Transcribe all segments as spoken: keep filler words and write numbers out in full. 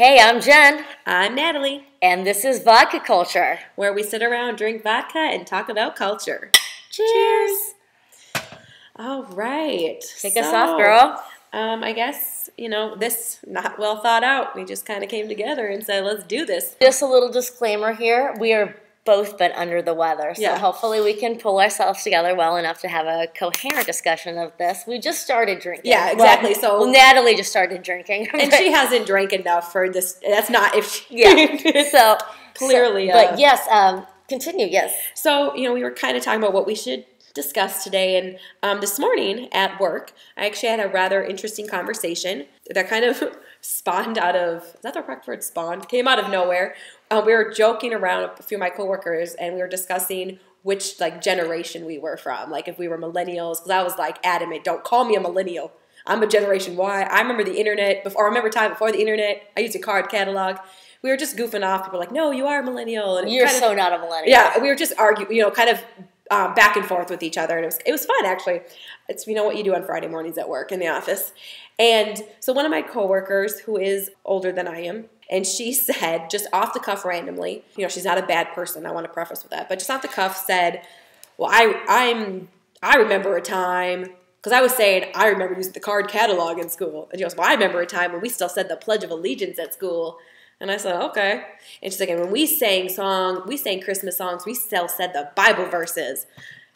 Hey, I'm Jen. I'm Natalie. And this is Vodka Culture, where we sit around, drink vodka, and talk about culture. Cheers. Cheers. All right. Kick so, us off, girl. Um, I guess, you know, this not well thought out. We just kind of came together and said, let's do this. Just a little disclaimer here. We are both been under the weather, so yeah. Hopefully we can pull ourselves together well enough to have a coherent discussion of this. We just started drinking. Yeah, exactly. Well, so well, Natalie just started drinking, and she hasn't drank enough for this. That's not if she yeah. So clearly, so, but uh, yes, um, continue. Yes. So you know, we were kind of talking about what we should discuss today, and um, this morning at work, I actually had a rather interesting conversation that kind of spawned out of is that the correct word? Spawned came out of nowhere. Uh, we were joking around, a few of my coworkers, and we were discussing which like generation we were from, like if we were millennials, because I was like adamant, don't call me a millennial. I'm a generation Y. I remember the internet before. I remember time before the internet. I used a card catalog. We were just goofing off. People were like, no, you are a millennial. And you're so of, not a millennial. Yeah, we were just arguing, you know, kind of um, back and forth with each other, and it was it was fun actually. It's you know what you do on Friday mornings at work in the office, and so one of my coworkers who is older than I am. And she said, just off the cuff randomly, you know, she's not a bad person. I want to preface with that. But just off the cuff said, well, I I'm I remember a time, because I was saying I remember using the card catalog in school. And she goes, well, I remember a time when we still said the Pledge of Allegiance at school. And I said, okay. And she's like, and when we sang song, we sang Christmas songs, we still said the Bible verses.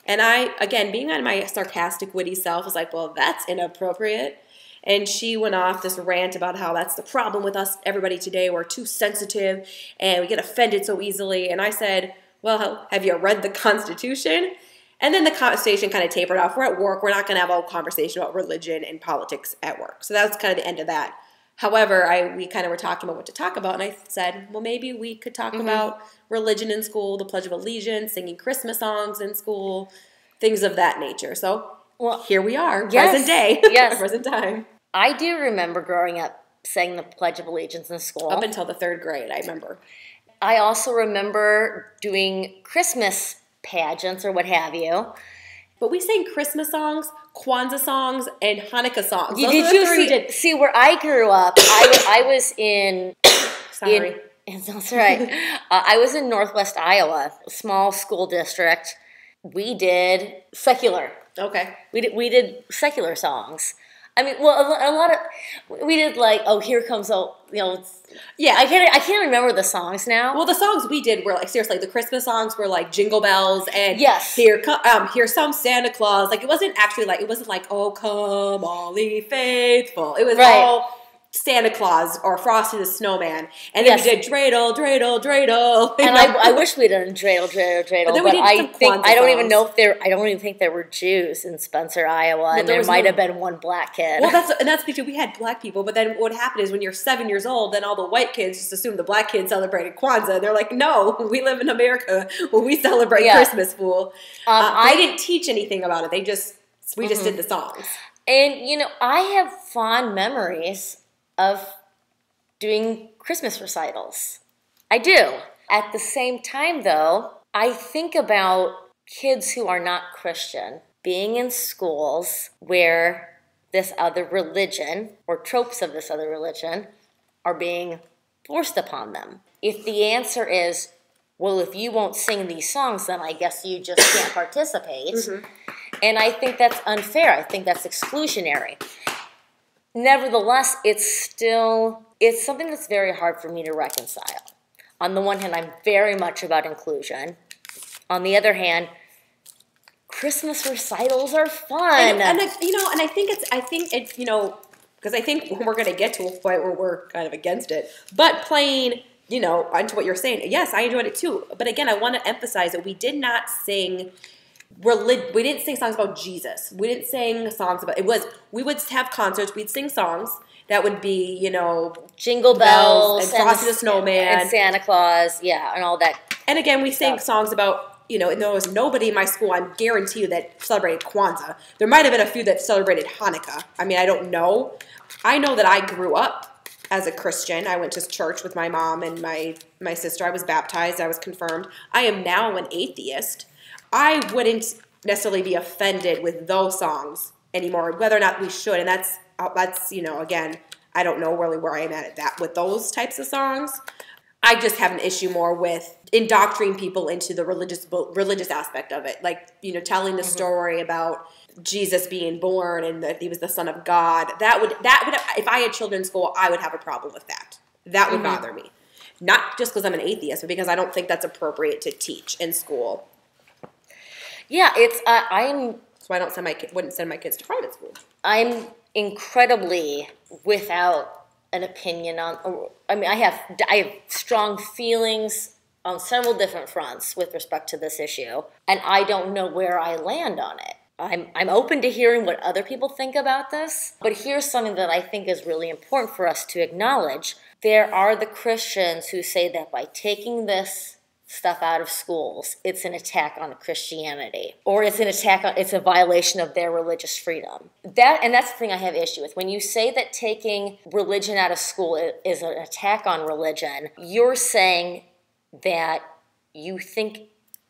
And I, again, being on my sarcastic, witty self, was like, well, that's inappropriate. And she went off this rant about how that's the problem with us, everybody today. We're too sensitive and we get offended so easily. And I said, well, have you read the Constitution? And then the conversation kind of tapered off. We're at work. We're not going to have a whole conversation about religion and politics at work. So that was kind of the end of that. However, I we kind of were talking about what to talk about. And I said, well, maybe we could talk mm-hmm. about religion in school, the Pledge of Allegiance, singing Christmas songs in school, things of that nature. So well, here we are, yes, present day, yes. present time. I do remember growing up saying the Pledge of Allegiance in school. Up until the third grade, I remember. I also remember doing Christmas pageants or what have you. But we sang Christmas songs, Kwanzaa songs, and Hanukkah songs. Those did you see, did. see, where I grew up, I, I was in... Sorry. In, that's all right. uh, I was in Northwest Iowa, a small school district. We did secular. Okay. We did, we did secular songs. I mean, well, a lot of, we did like, oh, here comes, oh, you know, it's, yeah, I can't, I can't remember the songs now. Well, the songs we did were like, seriously, the Christmas songs were like Jingle Bells and yes. here come, um, here's some Santa Claus. Like, it wasn't actually like, it wasn't like, oh, come all ye faithful. It was right. all Santa Claus or Frosty the Snowman. And then yes. we did dreidel, dreidel, dreidel. And I, I wish we'd done dreidel, dreidel, dreidel. But, but I think Kwanzaa I don't songs. even know if there. I don't even think there were Jews in Spencer, Iowa, well, and there, there might no, have been one black kid. Well, that's and that's because we had black people. But then what happened is when you're seven years old, then all the white kids just assume the black kids celebrated Kwanzaa. They're like, no, we live in America where we celebrate yeah. Christmas, fool. Um, uh, I they didn't teach anything about it. They just we mm-hmm. just did the songs. And you know, I have fond memories of doing Christmas recitals. I do. At the same time, though, I think about kids who are not Christian being in schools where this other religion or tropes of this other religion are being forced upon them. If the answer is, well, if you won't sing these songs, then I guess you just can't participate. Mm-hmm. And I think that's unfair. I think that's exclusionary. Nevertheless, it's still, it's something that's very hard for me to reconcile. On the one hand, I'm very much about inclusion. On the other hand, Christmas recitals are fun. And, and I, you know, and I think it's, I think it's, you know, because I think we're going to get to a point where we're kind of against it. But playing, you know, onto what you're saying, yes, I enjoyed it too. But again, I want to emphasize that we did not sing Relig- we didn't sing songs about Jesus. We didn't sing songs about, it was, we would have concerts, we'd sing songs that would be, you know, Jingle Bells, bells and Frosty the Snowman. And Santa Claus, yeah, and all that. And again, we sang songs about, you know, and there was nobody in my school, I guarantee you, that celebrated Kwanzaa. There might have been a few that celebrated Hanukkah. I mean, I don't know. I know that I grew up as a Christian. I went to church with my mom and my, my sister. I was baptized. I was confirmed. I am now an atheist. I wouldn't necessarily be offended with those songs anymore, whether or not we should. And that's, that's you know, again, I don't know really where I am at that with those types of songs. I just have an issue more with indoctrinating people into the religious religious aspect of it. Like, you know, telling the mm-hmm. story about Jesus being born and that he was the son of God. That would, that would, if I had children's school, I would have a problem with that. That would mm-hmm. bother me. Not just because I'm an atheist, but because I don't think that's appropriate to teach in school. Yeah, it's, uh, I'm... So I don't send my, wouldn't send my kids to private school. I'm incredibly without... an opinion on, or, I mean, I have I have strong feelings on several different fronts with respect to this issue, and I don't know where I land on it. I'm I'm open to hearing what other people think about this, but here's something that I think is really important for us to acknowledge. There are the Christians who say that by taking this stuff out of schools, it's an attack on Christianity, or it's an attack on, it's a violation of their religious freedom. That, and that's the thing I have issue with. When you say that taking religion out of school is an attack on religion, you're saying that you think,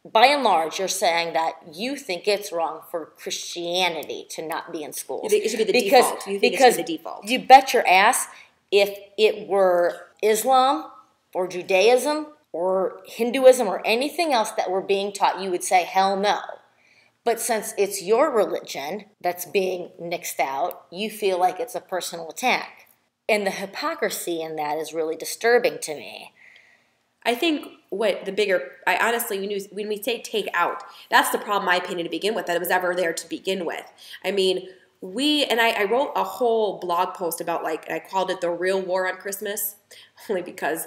by and large, you're saying that you think it's wrong for Christianity to not be in schools. It should be the because, default. You think because it should be the default. You bet your ass if it were Islam or Judaism or Hinduism or anything else that were being taught, you would say, hell no. But since it's your religion that's being nixed out, you feel like it's a personal attack. And the hypocrisy in that is really disturbing to me. I think what the bigger, I honestly, when we say take out, that's the problem, my opinion, to begin with, that it was ever there to begin with. I mean, we, and I, I wrote a whole blog post about, like, I called it The Real War on Christmas, only because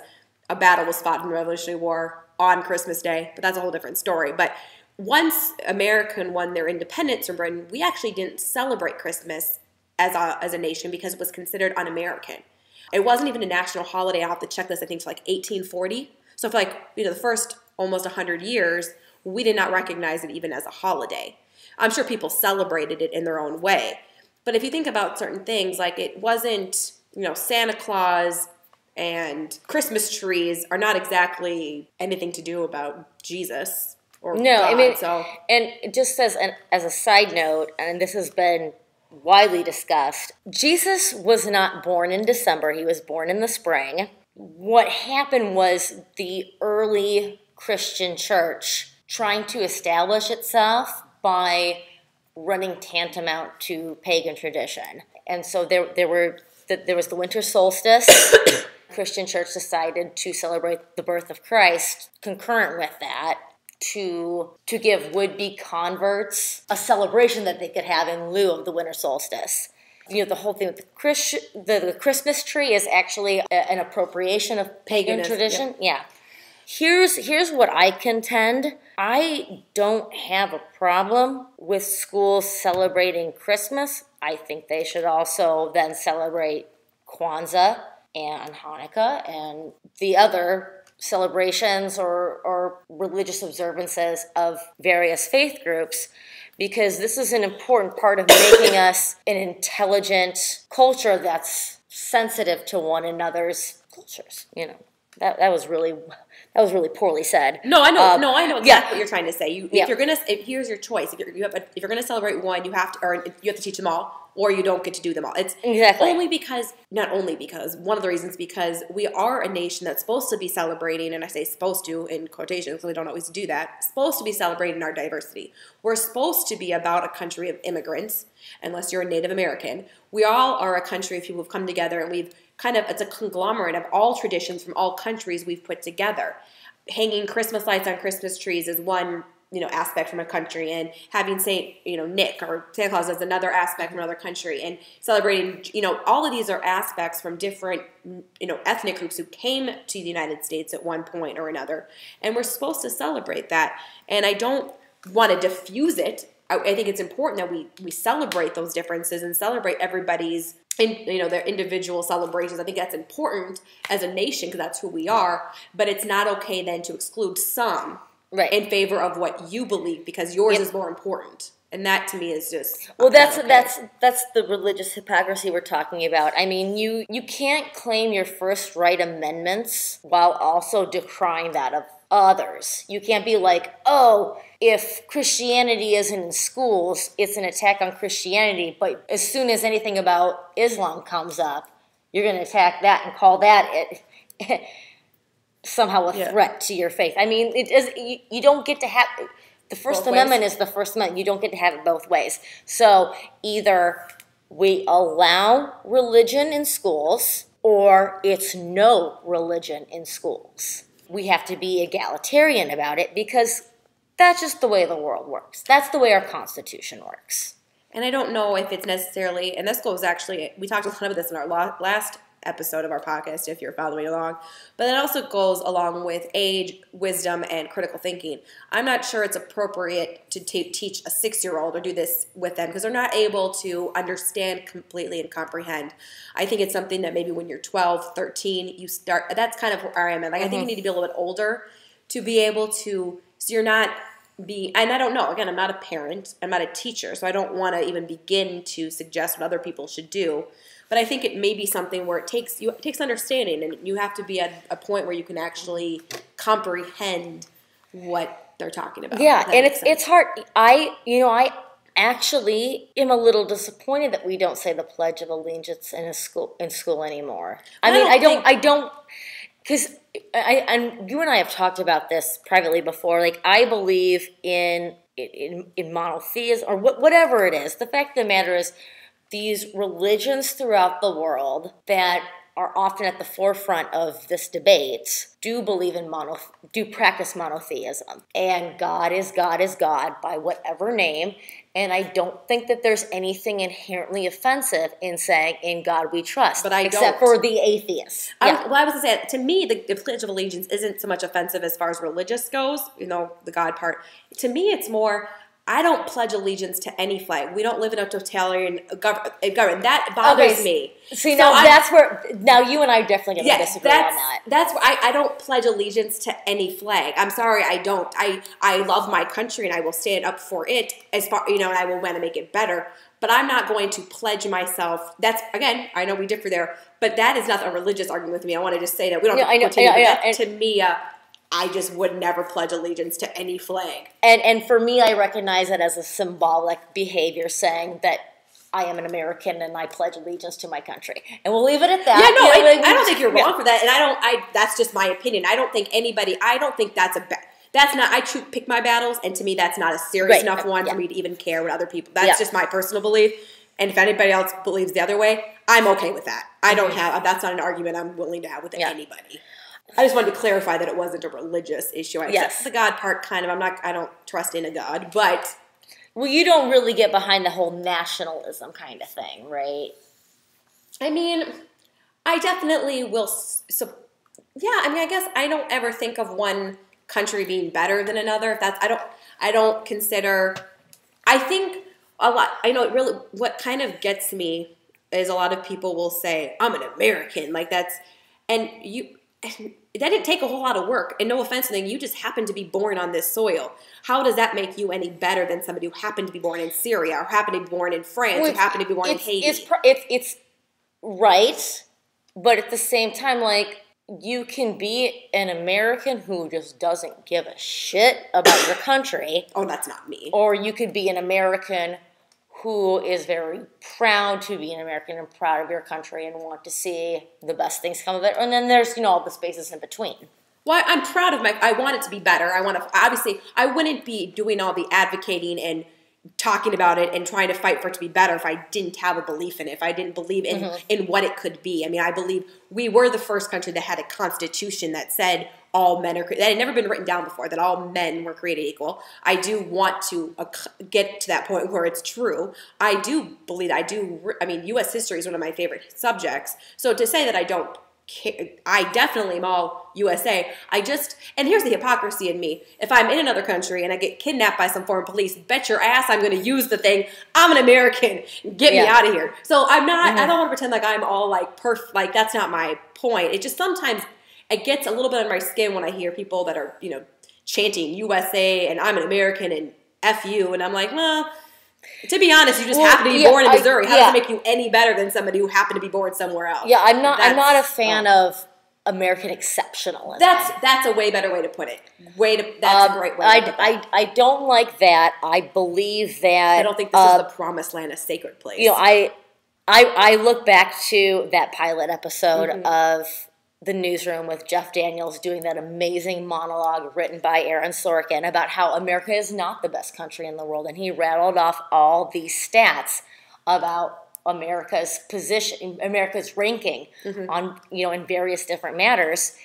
a battle was fought in the Revolutionary War on Christmas Day, but that's a whole different story. But once America won their independence from Britain, we actually didn't celebrate Christmas as a, as a nation because it was considered un-American. It wasn't even a national holiday. I'll have to check this, I think, for like eighteen forty. So for like, you know, the first almost one hundred years, we did not recognize it even as a holiday. I'm sure people celebrated it in their own way. But if you think about certain things, like it wasn't, you know, Santa Claus and Christmas trees are not exactly anything to do about Jesus or no, God. I mean, so. And just as an, as a side note, and this has been widely discussed, Jesus was not born in December. He was born in the spring. What happened was the early Christian church trying to establish itself by running tantamount to pagan tradition. And so there, there, were, there was the winter solstice. Christian church decided to celebrate the birth of Christ concurrent with that to, to give would-be converts a celebration that they could have in lieu of the winter solstice. You know, the whole thing with the, Chris, the, the Christmas tree is actually a, an appropriation of pagan Paganism, tradition. Yeah. yeah. Here's, here's what I contend. I don't have a problem with schools celebrating Christmas. I think they should also then celebrate Kwanzaa and Hanukkah and the other celebrations or, or religious observances of various faith groups, because this is an important part of making us an intelligent culture that's sensitive to one another's cultures. You know, that that was really that was really poorly said. No, I know, um, no, I know exactly yeah. what you're trying to say. You, if yeah. you're gonna, if, here's your choice. If you're you have a, if you're gonna celebrate one, you have to, or you have to teach them all, or you don't get to do them all. It's exactly. only because, not only because, one of the reasons because we are a nation that's supposed to be celebrating, and I say supposed to in quotations, so we don't always do that, supposed to be celebrating our diversity. We're supposed to be about a country of immigrants, unless you're a Native American. We all are a country of people who've come together, and we've kind of, it's a conglomerate of all traditions from all countries we've put together. Hanging Christmas lights on Christmas trees is one you know, aspect from a country, and having Saint, you know, Nick or Santa Claus as another aspect from another country, and celebrating, you know, all of these are aspects from different, you know, ethnic groups who came to the United States at one point or another. And we're supposed to celebrate that. And I don't want to diffuse it. I, I think it's important that we, we celebrate those differences and celebrate everybody's, in, you know, their individual celebrations. I think that's important as a nation because that's who we are, but it's not okay then to exclude some Right. in favor of what you believe because yours yep. is more important. And that to me is just Well, that's okay. that's that's the religious hypocrisy we're talking about. I mean, you you can't claim your First Right amendments while also decrying that of others. You can't be like, "Oh, if Christianity isn't in schools, it's an attack on Christianity." But as soon as anything about Islam comes up, you're going to attack that and call that it, somehow a yeah. threat to your faith. I mean, it is, you, you don't get to have – the First both Amendment ways. is the First Amendment. You don't get to have it both ways. So either we allow religion in schools or it's no religion in schools. We have to be egalitarian about it because that's just the way the world works. That's the way our Constitution works. And I don't know if it's necessarily, and this goes actually, we talked a lot about this in our last episode of our podcast, if you're following along, but it also goes along with age, wisdom, and critical thinking. I'm not sure it's appropriate to teach a six-year-old or do this with them because they're not able to understand completely and comprehend. I think it's something that maybe when you're twelve, thirteen, you start, that's kind of where I am. Like, mm-hmm. I think you need to be a little bit older to be able to, so you're not... Be, and I don't know. Again, I'm not a parent. I'm not a teacher, so I don't want to even begin to suggest what other people should do. But I think it may be something where it takes you it takes understanding, and you have to be at a point where you can actually comprehend what they're talking about. Yeah, and it's sense. it's hard. I you know I actually am a little disappointed that we don't say the Pledge of Allegiance in a school in school anymore. I, I mean, don't I don't I don't because. I, and you and I have talked about this privately before. Like, I believe in in, in monotheism or wh whatever it is. The fact of the matter is these religions throughout the world that are often at the forefront of this debate do believe in mono, do practice monotheism. And God is God is God by whatever name. And I don't think that there's anything inherently offensive in saying, in God we trust, but I except don't. for the atheists. Yeah. Well, I was going to say, to me, the, the Pledge of Allegiance isn't so much offensive as far as religious goes, you know, the God part. To me, it's more... I don't pledge allegiance to any flag. We don't live in a totalitarian government. That bothers okay, me. See, so now I'm, that's where now you and I definitely gonna yes, disagree that's, on that. That's where I, I don't pledge allegiance to any flag. I'm sorry, I don't. I I love my country and I will stand up for it as far you know, and I will want to make it better. But I'm not going to pledge myself. That's again, I know we differ there, but that is not a religious argument with me. I want to just say that we don't. Yeah, have to I know. Continue, yeah, yeah, yeah. To me. Uh, I just would never pledge allegiance to any flag. And and for me, I recognize it as a symbolic behavior, saying that I am an American and I pledge allegiance to my country. And we'll leave it at that. Yeah, no, you know, I, like, I don't think you're wrong yeah. for that. And I don't. I that's just my opinion. I don't think anybody. I don't think that's a. That's not. I choose, pick my battles, and to me, that's not a serious right. enough one yeah. for me to even care what other people. That's yeah. just my personal belief. And if anybody else believes the other way, I'm okay with that. I don't have. That's not an argument I'm willing to have with yeah. anybody. I just wanted to clarify that it wasn't a religious issue. I yes. The God part kind of, I'm not, I don't trust in a God, but. Well, you don't really get behind the whole nationalism kind of thing, right? I mean, I definitely will, so, yeah, I mean, I guess I don't ever think of one country being better than another. If that's, I don't, I don't consider, I think a lot, I know it really, what kind of gets me is a lot of people will say, I'm an American. Like that's, and you. And that didn't take a whole lot of work, and no offense to them, you just happened to be born on this soil. How does that make you any better than somebody who happened to be born in Syria or happened to be born in France well, or happened to be born in Haiti? It's, it's, it's right, but at the same time, like, you can be an American who just doesn't give a shit about your country. Oh, that's not me. Or you could be an American who is very proud to be an American and proud of your country and want to see the best things come of it. And then there's, you know, all the spaces in between. Well, I'm proud of my, I want it to be better. I want to, obviously, I wouldn't be doing all the advocating and talking about it and trying to fight for it to be better if I didn't have a belief in it, if I didn't believe in, mm-hmm. in what it could be. I mean, I believe we were the first country that had a constitution that said all men are, that had never been written down before, that all men were created equal. I do want to uh, get to that point where it's true. I do believe, I do, I mean, U S history is one of my favorite subjects. So to say that I don't care, I definitely am all U S A. I just, and here's the hypocrisy in me. If I'm in another country and I get kidnapped by some foreign police, bet your ass I'm going to use the thing. I'm an American. Get yeah. me out of here. So I'm not, mm-hmm. I don't want to pretend like I'm all like perf, like that's not my point. It just sometimes it gets a little bit on my skin when I hear people that are, you know, chanting U S A and I'm an American and F you. And I'm like, well, to be honest, you just well, happen to be yeah, born in Missouri. I, How yeah. does it make you any better than somebody who happened to be born somewhere else? Yeah, I'm not. That's, I'm not a fan um, of American exceptionalism. That's that's a way better way to put it. Way to that's um, a great way. I, to put I, it. I I don't like that. I believe that. I don't think this uh, is the promised land, a sacred place. You know, I I, I look back to that pilot episode mm-hmm. of The Newsroom with Jeff Daniels doing that amazing monologue written by Aaron Sorkin about how America is not the best country in the world. And he rattled off all these stats about America's position, America's ranking mm-hmm. on, you know, in various different matters.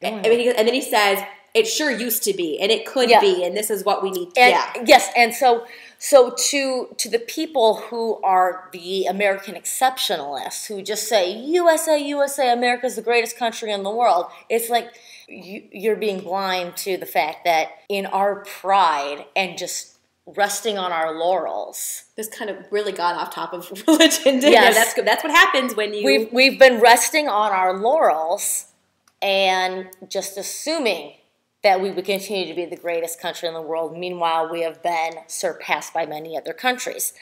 And, and then he says, it sure used to be, and it could yeah. be, and this is what we need. And, yeah. Yes, and so so to to the people who are the American exceptionalists, who just say, U S A, U S A, America's the greatest country in the world, it's like you, you're being blind to the fact that in our pride and just resting on our laurels. This kind of really got off top of religion, didn't yes. it? That's, that's what happens when you... We've, we've been resting on our laurels and just assuming that we would continue to be the greatest country in the world. Meanwhile, we have been surpassed by many other countries.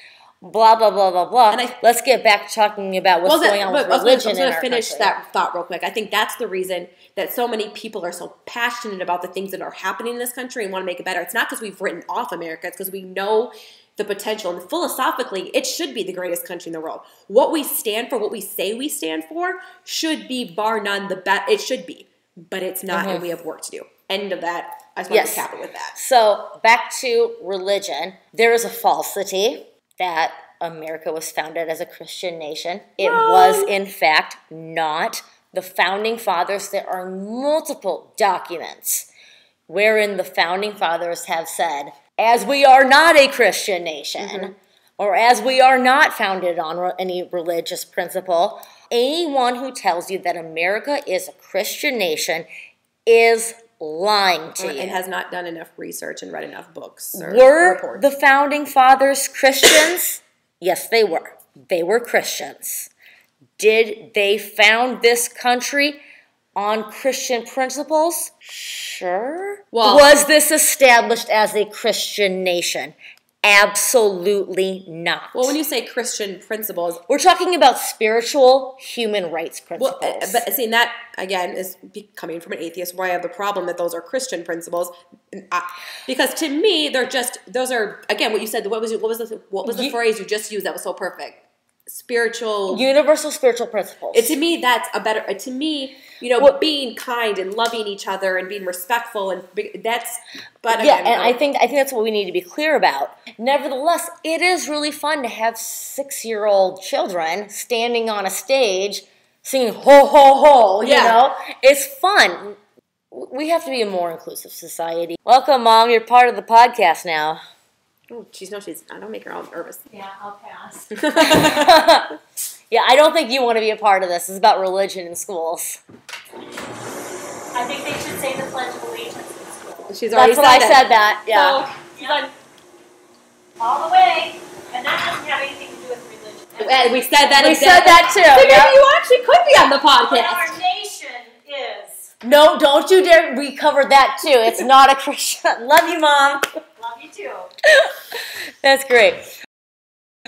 Blah, blah, blah, blah, blah. And I, Let's get back to talking about what's well, going on with religion in our country. I was going to finish that thought real quick. I think that's the reason that so many people are so passionate about the things that are happening in this country and want to make it better. It's not because we've written off America. It's because we know the potential. And philosophically, it should be the greatest country in the world. What we stand for, what we say we stand for, should be bar none the best. It should be. But it's not, mm-hmm. and we have work to do. End of that. I just want yes. to cap it with that. So back to religion. There is a falsity that America was founded as a Christian nation. It Wrong. was, in fact, not. The Founding Fathers, there are multiple documents wherein the Founding Fathers have said, as we are not a Christian nation, mm-hmm. or as we are not founded on any religious principle, anyone who tells you that America is a Christian nation is lying to or, you. And has not done enough research and read enough books. Or, were or the Founding Fathers Christians? Yes, they were. They were Christians. Did they found this country on Christian principles? Sure. Well, was this established as a Christian nation? Absolutely not. Well, when you say Christian principles, we're talking about spiritual human rights principles. Well, but seeing that, again, is coming from an atheist where I have the problem that those are Christian principles. Because to me, they're just, those are, again, what you said, what was what was the, what was the you, phrase you just used that was so perfect? Spiritual. Universal spiritual principles. And to me, that's a better, to me, you know, well, being kind and loving each other and being respectful, and that's, but yeah, again, and no. I think I think that's what we need to be clear about. Nevertheless, it is really fun to have six-year-old children standing on a stage singing "ho ho ho." You yeah. know, it's fun. We have to be a more inclusive society. Welcome, Mom. You're part of the podcast now. Oh, she's no, she's. I don't make her all nervous. Yeah, I'll pass. Yeah, I don't think you want to be a part of this. It's about religion in schools. I think they should say the Pledge of Allegiance in school. She's already said that. That's what I said that, yeah. So, yeah. All the way. And that doesn't have anything to do with religion. And we said that. We said that, too. So maybe you actually could be on the podcast. Our nation is. No, don't you dare. We covered that, too. It's not a Christian. Love you, Mom. Love you, too. That's great.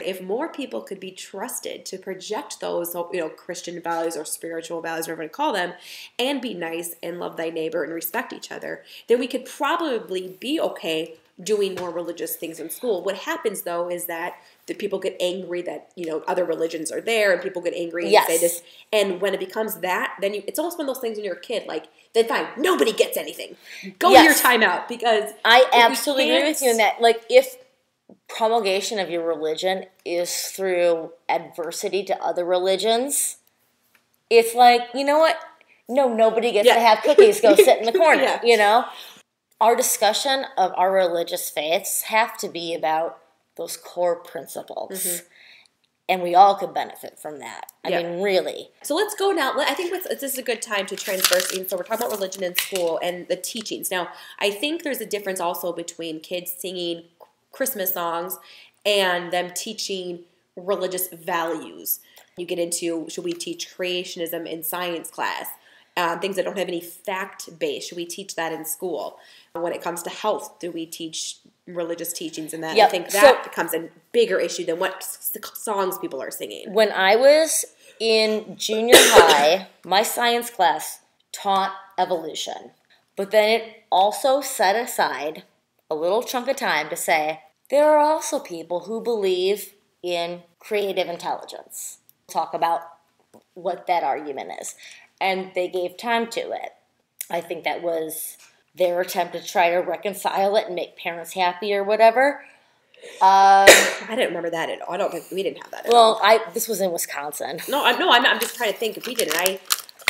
If more people could be trusted to project those, you know, Christian values or spiritual values, whatever you want to call them, and be nice and love thy neighbor and respect each other, then we could probably be okay doing more religious things in school. What happens, though, is that the people get angry that, you know, other religions are there, and people get angry and yes. say this. And when it becomes that, then you, it's almost one of those things when you're a kid, like, then fine, nobody gets anything. Go yes. your time out, because I absolutely agree with you in that. Like, if promulgation of your religion is through adversity to other religions, it's like, you know what? No, nobody gets yeah. to have cookies. Go sit in the corner, yeah. you know? Our discussion of our religious faiths have to be about those core principles. Mm-hmm. And we all could benefit from that. I yeah. mean, really. So let's go now. I think let's, this is a good time to transverse. So we're talking about religion in school and the teachings. Now, I think there's a difference also between kids singing Christmas songs and them teaching religious values. You get into, should we teach creationism in science class? Uh, things that don't have any fact base. Should we teach that in school? When it comes to health, do we teach religious teachings in that? Yep. I think that so, becomes a bigger issue than what songs people are singing. When I was in junior high, my science class taught evolution. But then it also set aside a little chunk of time to say, there are also people who believe in creative intelligence. talk about what that argument is. And they gave time to it. I think that was their attempt to try to reconcile it and make parents happy or whatever. Um, I didn't remember that at all. I don't think we didn't have that at well, all. Well, I this was in Wisconsin. No, I, no, I'm not, I'm just trying to think if we didn't. I,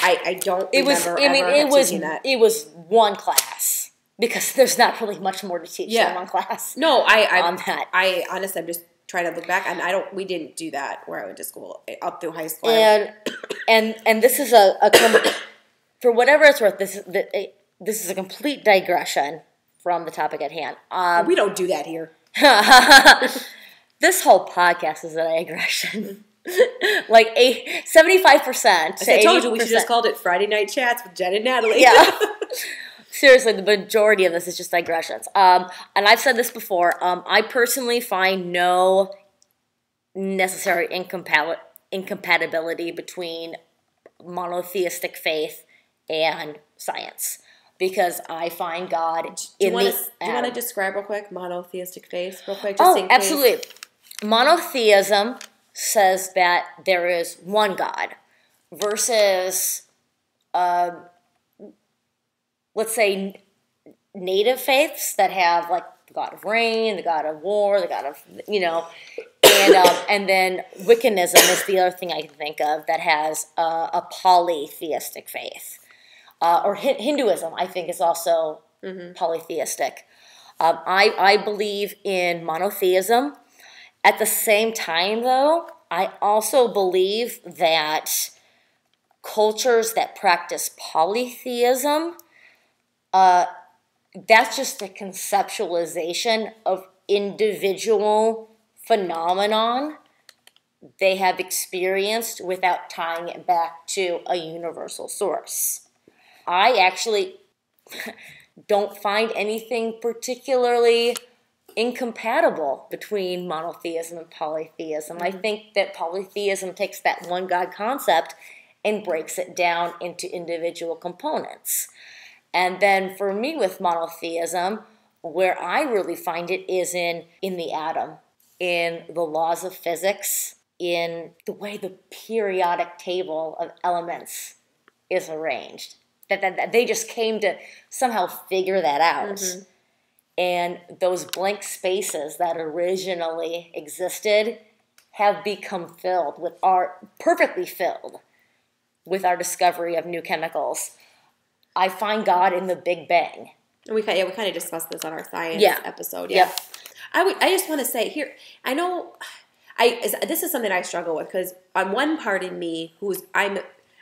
I, I don't it remember was, I mean, ever it was, that. It was one class because there's not really much more to teach yeah. in one class. No, I, I on that. I honestly, I'm just trying to look back, and I don't. We didn't do that where I went to school up through high school. And and and this is a, a for whatever it's worth. This is the, this is a complete digression from the topic at hand. Um, we don't do that here. This whole podcast is a digression. Like a seventy-five percent. I told you we should just called it Friday Night Chats with Jen and Natalie. Yeah. Seriously, the majority of this is just digressions. Um, and I've said this before. Um, I personally find no necessary incompat- incompatibility between monotheistic faith and science. Because I find God in do wanna, the Do you want to describe real quick monotheistic faith? Real quick, just oh, absolutely. Case. Monotheism says that there is one God versus, uh, let's say, native faiths that have like the God of rain, the God of war, the God of you know, and um, and then Wiccanism is the other thing I can think of that has uh, a polytheistic faith. Uh, or H- Hinduism, I think, is also mm-hmm. polytheistic. Um, I, I believe in monotheism. At the same time, though, I also believe that cultures that practice polytheism, uh, that's just a conceptualization of individual phenomenon they have experienced without tying it back to a universal source. I actually don't find anything particularly incompatible between monotheism and polytheism. Mm-hmm. I think that polytheism takes that one God concept and breaks it down into individual components. And then for me with monotheism, where I really find it is in, in the atom, in the laws of physics, in the way the periodic table of elements is arranged. That, that, that they just came to somehow figure that out. Mm-hmm. And those blank spaces that originally existed have become filled with our, perfectly filled with our discovery of new chemicals. I find God in the Big Bang. We kind of, yeah, we kind of discussed this on our science yeah. episode. Yeah. Yep. I, would, I just want to say here, I know, I this is something I struggle with because on one part of me who's, I'm,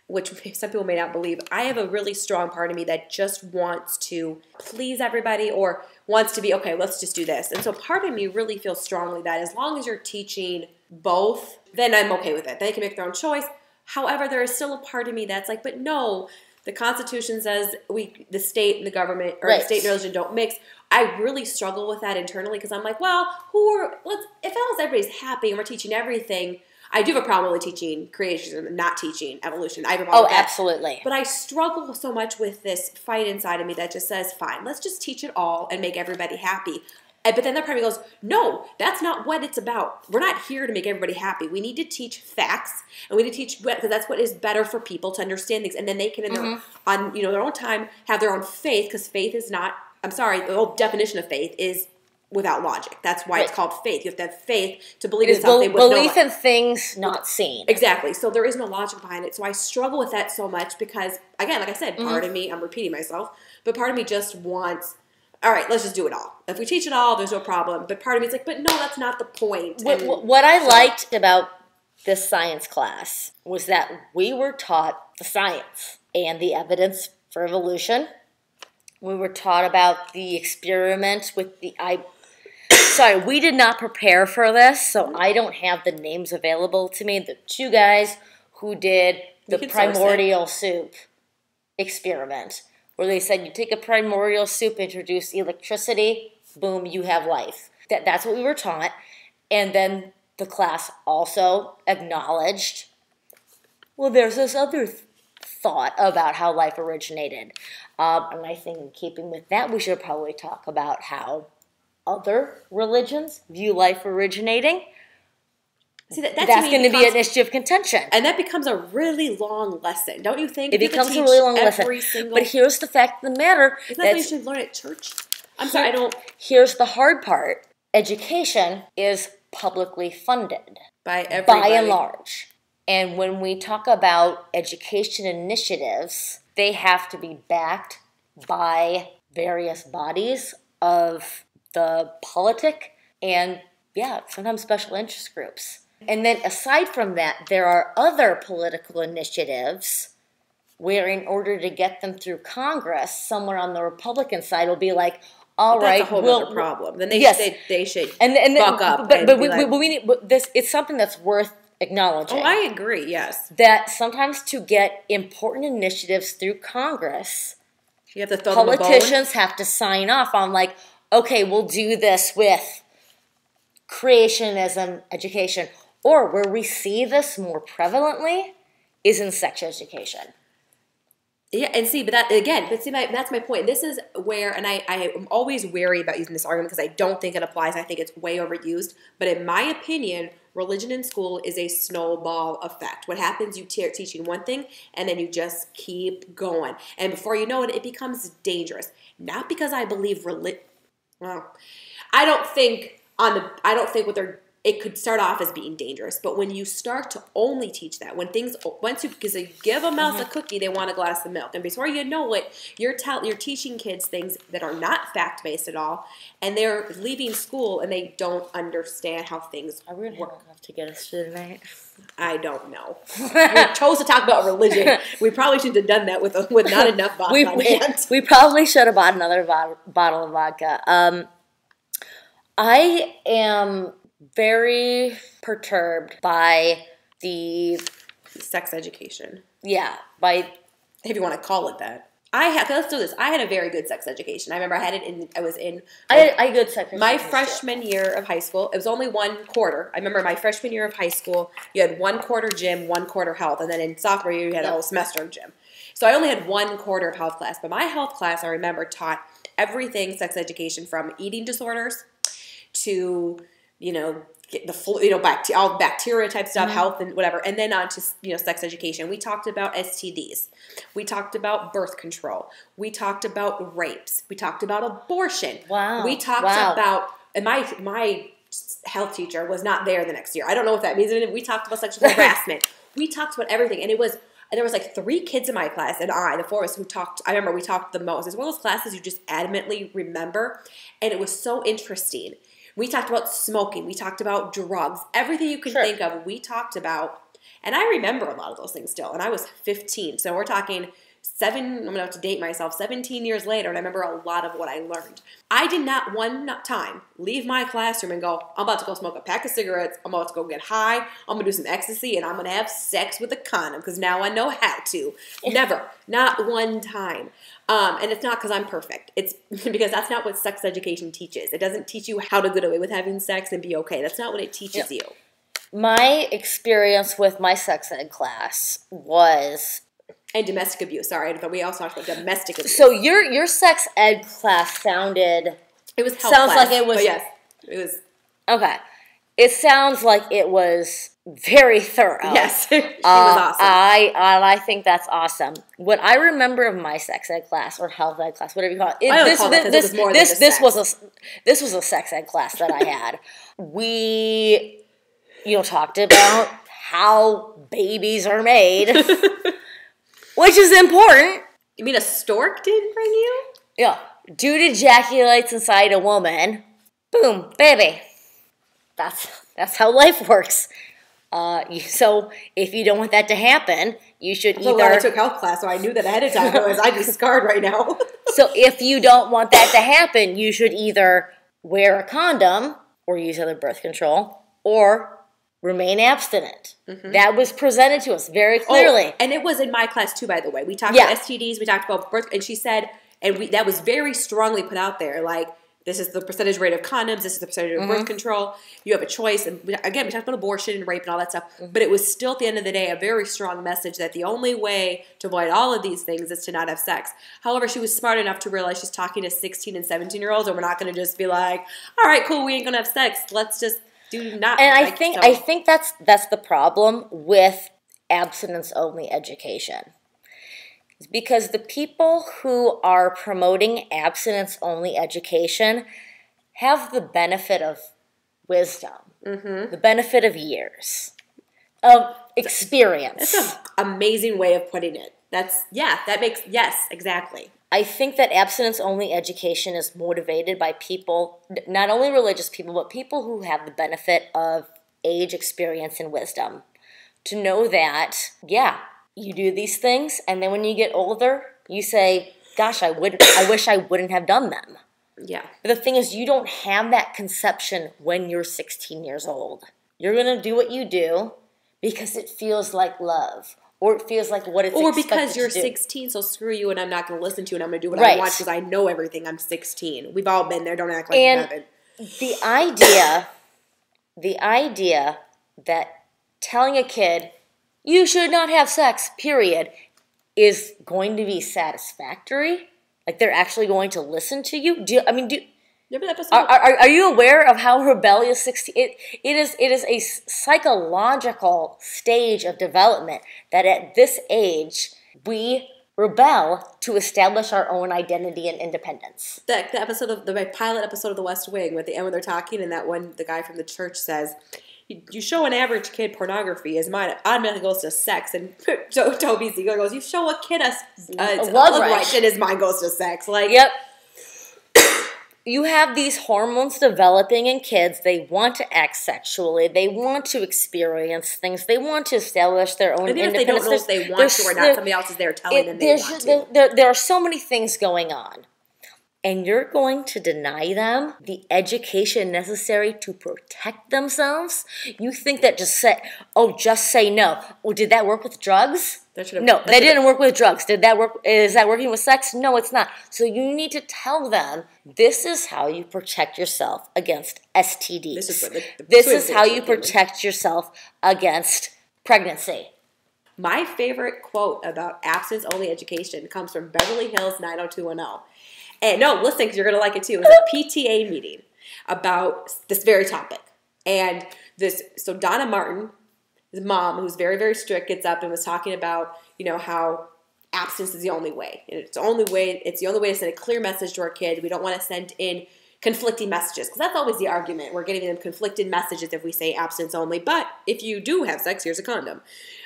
which some people may not believe, I have a really strong part of me that just wants to please everybody or wants to be, okay, let's just do this. And so part of me really feels strongly that as long as you're teaching both, then I'm okay with it. They can make their own choice. However, there is still a part of me that's like, but no, the Constitution says we, the state and the government or right. the state and religion don't mix. I really struggle with that internally because I'm like, well, who are, let's, if else everybody's happy and we're teaching everything, I do have a problem with teaching creationism and not teaching evolution. I have a problem oh, with that. Absolutely. But I struggle so much with this fight inside of me that just says, fine, let's just teach it all and make everybody happy. And, but then that part of me goes, no, that's not what it's about. We're not here to make everybody happy. We need to teach facts and we need to teach because that's what is better for people to understand things. And then they can, in mm-hmm. their, on you know, their own time, have their own faith because faith is not, I'm sorry, the whole definition of faith is without logic. That's why right. it's called faith. You have to have faith to believe in something. Be- with belief no in things not seen. Exactly. So there is no logic behind it. So I struggle with that so much because, again, like I said, mm-hmm. part of me, I'm repeating myself, but part of me just wants, all right, let's just do it all. If we teach it all, there's no problem. But part of me is like, but no, that's not the point. What, and, what I so. liked about this science class was that we were taught the science and the evidence for evolution. We were taught about the experiment with the I. Sorry, we did not prepare for this, so I don't have the names available to me. The two guys who did the primordial soup experiment, where they said you take a primordial soup, introduce electricity, boom, you have life. That that's what we were taught. And then the class also acknowledged, well, there's this other th- thought about how life originated. Um, and I think in keeping with that, we should probably talk about how other religions view life originating. See, that, that's, that's going to be an issue of contention. And that becomes a really long lesson, don't you think? It you becomes a really long lesson. But here's the fact of the matter. Isn't that what you should learn at church? I'm sorry, I don't... Here's the hard part. Education is publicly funded. By everybody. By and large. And when we talk about education initiatives, they have to be backed by various bodies of the politic and, yeah, sometimes special interest groups. And then aside from that, there are other political initiatives where in order to get them through Congress, someone on the Republican side will be like, all but right, that's a whole we'll, other problem. Then they yes. should, they, they should and, and then, buck up. But, and but we, like, we, we need but this. It's something that's worth acknowledging. Oh, I agree. Yes, that sometimes to get important initiatives through Congress, you have to throw politicians have to sign off on like, okay, we'll do this with creationism education, or where we see this more prevalently is in sex education. Yeah, and see, but that, again, but see, my, that's my point. This is where, and I, I am always wary about using this argument because I don't think it applies. I think it's way overused. But in my opinion, religion in school is a snowball effect. What happens, you te- teaching one thing, and then you just keep going. And before you know it, it becomes dangerous. Not because I believe religion. Well, I don't think on the, I don't think what they're, it could start off as being dangerous, but when you start to only teach that, when things once you because they give a mouse mm-hmm. a cookie, they want a glass of milk, and before you know it, you're tell you're teaching kids things that are not fact based at all, and they're leaving school and they don't understand how things are work. Are we gonna have to get us through tonight? I don't know. We chose to talk about religion. We probably should have done that with a, with not enough vodka. we, on hand. we we probably should have bought another vo bottle of vodka. Um, I am. Very perturbed by the sex education. Yeah, by if you want to call it that. I had let's do this. I had a very good sex education. I remember I had it in. I was in. I had I good sex. My freshman year of high school, it was only one quarter. I remember my freshman year of high school, you had one quarter gym, one quarter health, and then in sophomore year you had a whole semester of gym. So I only had one quarter of health class, but my health class I remember taught everything sex education from eating disorders to you know, get the flu, you know, bact all bacteria type stuff, mm-hmm. health and whatever, and then on to, you know, sex education. We talked about S T Ds. We talked about birth control. We talked about rapes. We talked about abortion. Wow. We talked wow. about, and my, my health teacher was not there the next year. I don't know what that means. We talked about sexual harassment. We talked about everything, and it was, and there was like three kids in my class, and I, the four of us who talked, I remember we talked the most. It's one of those classes you just adamantly remember, and it was so interesting. We talked about smoking. We talked about drugs. Everything you can sure. think of, we talked about. And I remember a lot of those things still. And I was fifteen. So we're talking seven, I'm going to have to date myself, seventeen years later. And I remember a lot of what I learned. I did not one time leave my classroom and go, I'm about to go smoke a pack of cigarettes. I'm about to go get high. I'm going to do some ecstasy. And I'm going to have sex with a condom because now I know how to. Never. Not one time. Um, and it's not because I'm perfect. It's because that's not what sex education teaches. It doesn't teach you how to get away with having sex and be okay. That's not what it teaches yeah. you. My experience with my sex ed class was... And domestic abuse, sorry. But we also talked about domestic abuse. So your your sex ed class sounded... It was health Sounds class, like it was... yes, it was... Okay. It sounds like it was very thorough. Yes, it was uh, awesome. I, I I think that's awesome. What I remember of my sex ed class or health ed class, whatever you call it, it I this call this it this, was more this, than this was a this was a sex ed class that I had. We, you know, talked about how babies are made, which is important. You mean a stork didn't bring you? Yeah, dude ejaculates inside a woman. Boom, baby. That's that's how life works. Uh, you, so if you don't want that to happen, you should either. Well, I took health class, so I knew that ahead of time. Otherwise, I'd be scarred right now. So if you don't want that to happen, you should either wear a condom or use other birth control or remain abstinent. Mm-hmm. That was presented to us very clearly, oh, and it was in my class too. By the way, we talked yeah. about S T Ds, we talked about birth, and she said, and we that was very strongly put out there, like. This is the percentage rate of condoms. This is the percentage of mm-hmm. birth control. You have a choice. And we, again, we talked about abortion and rape and all that stuff. Mm-hmm. But it was still, at the end of the day, a very strong message that the only way to avoid all of these things is to not have sex. However, she was smart enough to realize she's talking to sixteen and seventeen-year-olds, and we're not going to just be like, all right, cool, we ain't going to have sex. Let's just do not. And like I think I think that's that's the problem with abstinence-only education. It's because the people who are promoting abstinence-only education have the benefit of wisdom, mm-hmm. the benefit of years, of experience. That's an amazing way of putting it. That's, yeah, that makes, yes, exactly. I think that abstinence-only education is motivated by people, not only religious people, but people who have the benefit of age, experience, and wisdom. To know that, yeah, you do these things, and then when you get older, you say, gosh, I wouldn't, I wish I wouldn't have done them. Yeah. But the thing is, you don't have that conception when you're sixteen years old. You're going to do what you do because it feels like love. Or it feels like what it's expected to do. Or because you're sixteen, so screw you and I'm not going to listen to you and I'm going to do what right. I want because I know everything. I'm sixteen. We've all been there. Don't act like you haven't. The idea, the idea that telling a kid, you should not have sex, period, is going to be satisfactory. Like they're actually going to listen to you. Do you, I mean, do Are, are, are you aware of how rebellious sixteen it, it is? It is a psychological stage of development that at this age we rebel to establish our own identity and independence. The, the episode of the pilot episode of The West Wing, at the end when they're talking, and that one the guy from the church says, "You show an average kid pornography, his mind automatically goes to sex." And Toby Ziegler goes, "You show a kid a, a, a love rush, and his mind goes to sex." Like, yep. You have these hormones developing in kids. They want to act sexually. They want to experience things. They want to establish their own independence. They don't know if they want to or not. Somebody else is there telling them they want to. There, there are so many things going on. And you're going to deny them the education necessary to protect themselves? You think that just say, oh, just say no. Well, did that work with drugs? No, they didn't work with drugs. Did that work? Is that working with sex? No, it's not. So you need to tell them this is how you protect yourself against S T Ds. This is, the, the this is how you protect yourself against pregnancy. My favorite quote about abstinence-only education comes from Beverly Hills nine oh two one oh. And no, listen, because you're going to like it too. It was a P T A meeting about this very topic. And this, so Donna Martin, the mom, who's very, very strict, gets up and was talking about, you know, how abstinence is the only way. And it's the only way, it's the only way to send a clear message to our kids. We don't want to send in conflicting messages, because that's always the argument. We're giving them conflicted messages if we say abstinence only. But if you do have sex, here's a condom.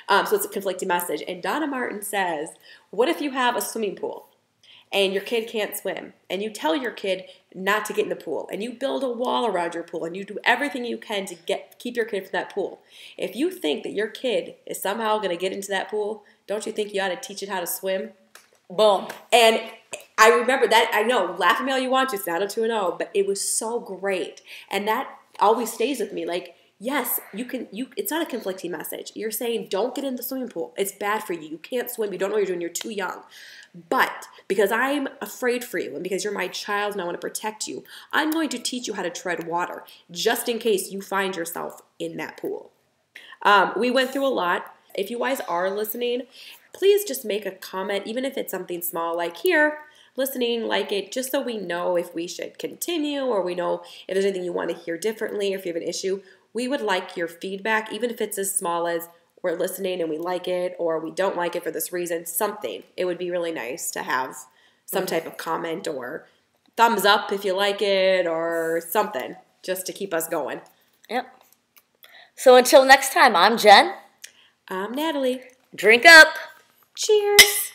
Um, so it's a conflicting message. And Donna Martin says, what if you have a swimming pool and your kid can't swim, and you tell your kid not to get in the pool, and you build a wall around your pool, and you do everything you can to get keep your kid from that pool? If you think that your kid is somehow going to get into that pool, don't you think you ought to teach it how to swim? Boom. And I remember that. I know, laugh at me all you want to. It's not a two and oh, but it was so great. And that always stays with me. Like, yes, you can. You, it's not a conflicting message. You're saying don't get in the swimming pool. It's bad for you. You can't swim. You don't know what you're doing. You're too young. But because I'm afraid for you and because you're my child and I want to protect you, I'm going to teach you how to tread water just in case you find yourself in that pool. Um, we went through a lot. If you guys are listening, please just make a comment, even if it's something small, like here, listening, like it, just so we know if we should continue or we know if there's anything you want to hear differently or if you have an issue. We would like your feedback, even if it's as small as we're listening and we like it or we don't like it for this reason, something. It would be really nice to have some type of comment or thumbs up if you like it or something just to keep us going. Yep. So until next time, I'm Jen. I'm Natalie. Drink up. Cheers.